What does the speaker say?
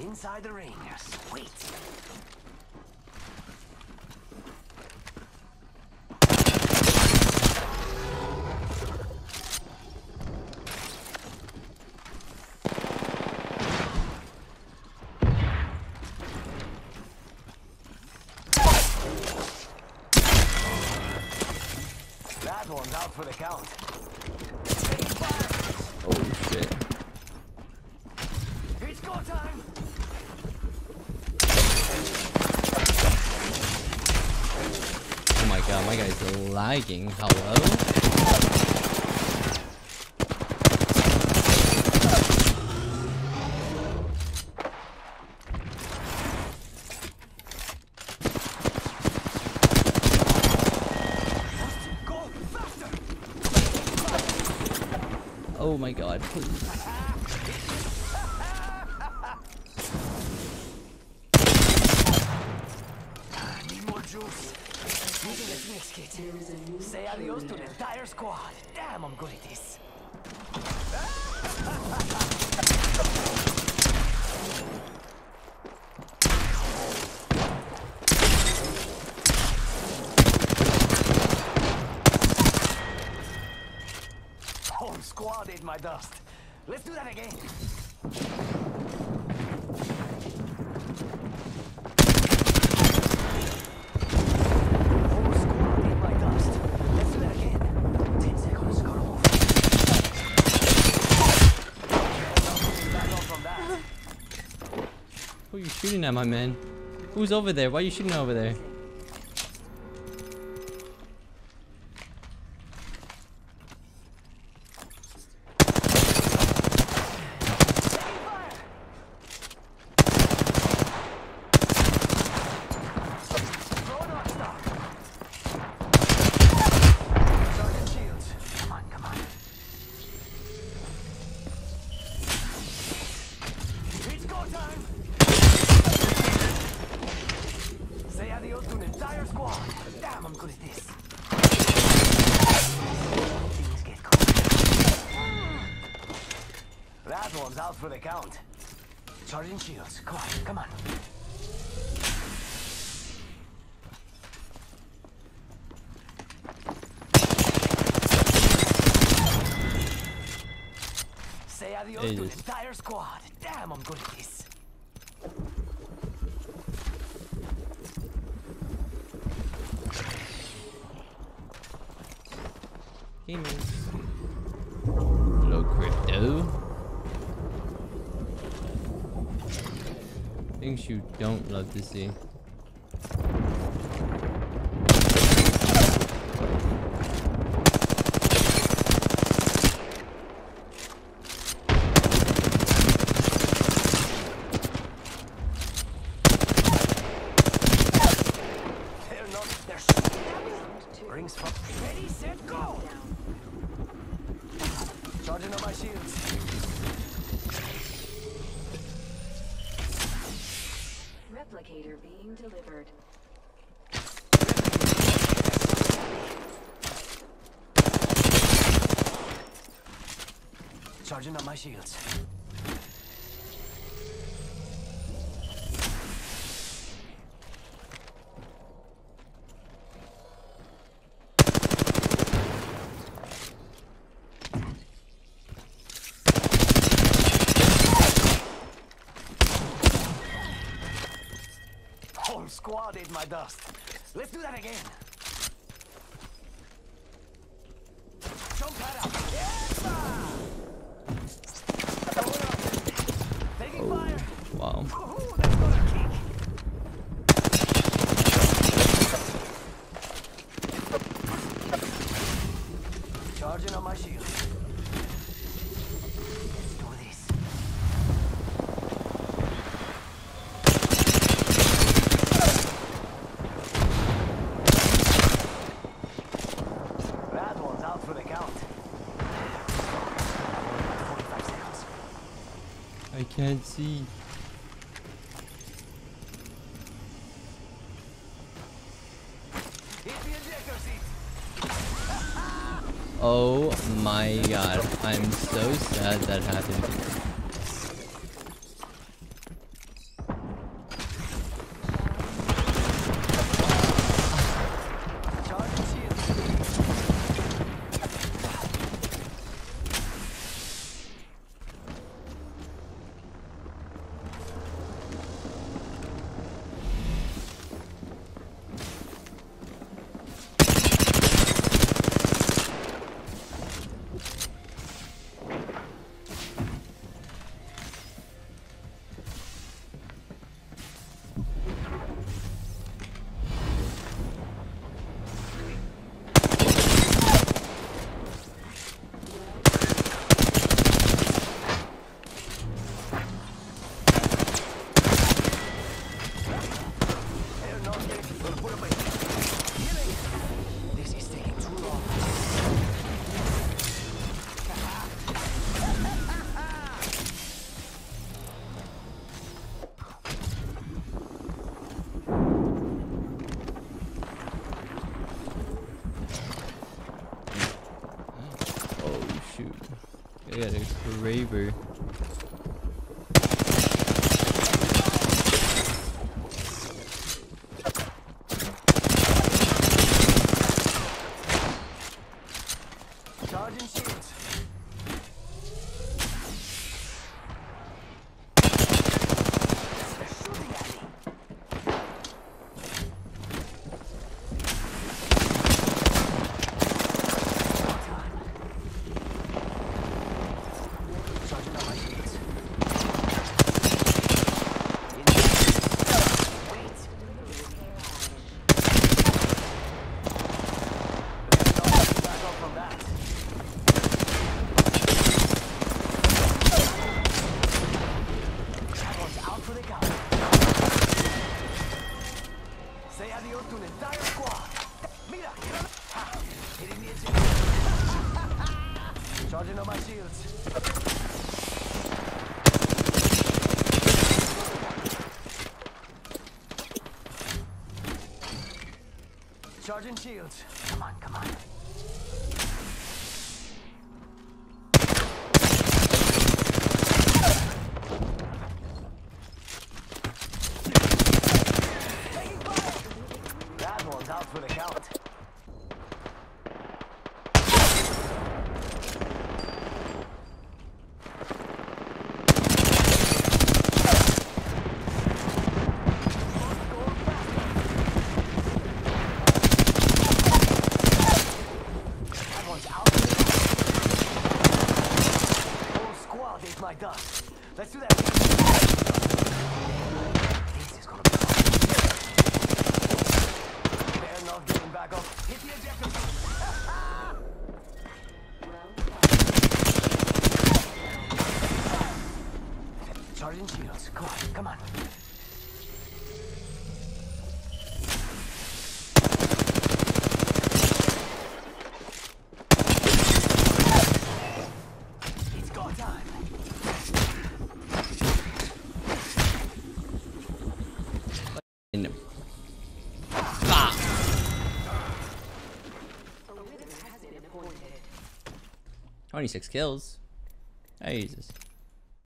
Inside the ring. Sweet. That one's out for the count. Holy shit. It's go time. Oh my god, my guy's lagging. Hello? Oh my god, please. Say adios to the entire squad. Damn, I'm good at this. Whole squad ate my dust. Let's do that again. Who are you shooting at, my man? Who's over there? Why are you shooting over there? That one's out for the count. Charging shields. Come on, come on. Say adios to the entire squad. Damn, I'm good at this. Hello, Crypto. Things you don't love to see. Ready, set, go! Charging on my shields. Replicator being delivered. Charging on my shields. Squad ate my dust. Let's do that again. Jump that out. Yes, taking fire. Wow. That's got a kick. Charging on my shield. I can't see. Oh my god, I'm so sad that happened. I got a Kraber. Charging on my shields. Charging shields. Come on, come on. That one's out for the count. Let's do that. This is gonna be hard. They're not getting back up. Hit the objective. Charging shields. Come on, come on. Ah. 26 kills. Jesus.